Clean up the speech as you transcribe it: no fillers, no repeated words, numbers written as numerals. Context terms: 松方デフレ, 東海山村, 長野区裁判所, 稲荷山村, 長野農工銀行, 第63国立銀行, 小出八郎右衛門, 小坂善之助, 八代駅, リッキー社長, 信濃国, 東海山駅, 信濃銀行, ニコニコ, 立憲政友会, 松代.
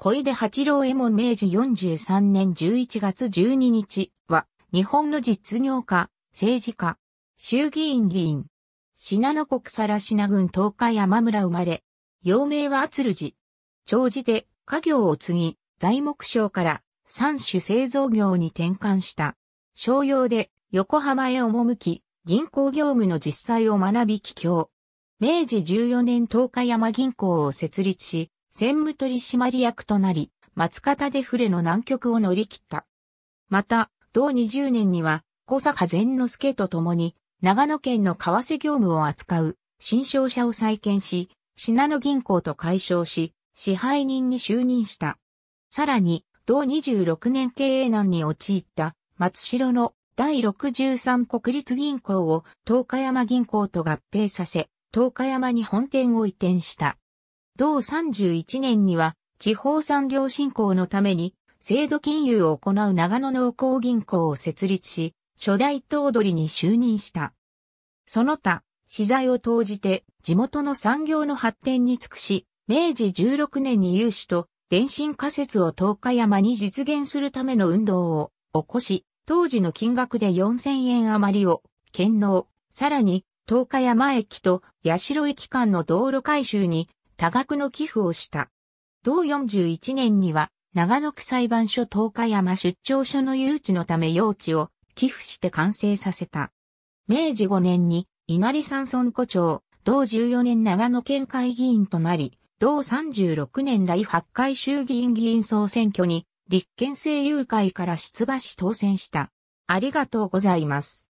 小出八郎右衛門明治43年11月12日は、日本の実業家、政治家、衆議院議員、信濃国更科郡東海山村生まれ、幼名は敦次。長寿で家業を継ぎ、材木商から三種製造業に転換した。商用で横浜へ赴き、銀行業務の実際を学び帰郷。明治14年東海山銀行を設立し、専務取締役となり、松方デフレの難局を乗り切った。また、同20年には、小坂善之助と共に、長野県の為替業務を扱う、新商社を再建し、信濃銀行と改称し、支配人に就任した。さらに、同26年経営難に陥った、松代の第63国立銀行を東海山銀行と合併させ、東海山に本店を移転した。同31年には地方産業振興のために制度金融を行う長野農工銀行を設立し、初代頭取に就任した。その他、私財を投じて地元の産業の発展に尽くし、明治16年に融資と電信仮設を東海山に実現するための運動を起こし、当時の金額で4000円余りを献納、さらに、東海山駅と八代駅間の道路改修に多額の寄付をした。同41年には長野区裁判所東海山出張所の誘致のため用地を寄付して完成させた。明治5年に稲荷山村庫長、同14年長野県会議員となり、同36年第8回衆議院議員総選挙に立憲政友会から出馬し当選した。ありがとうございます。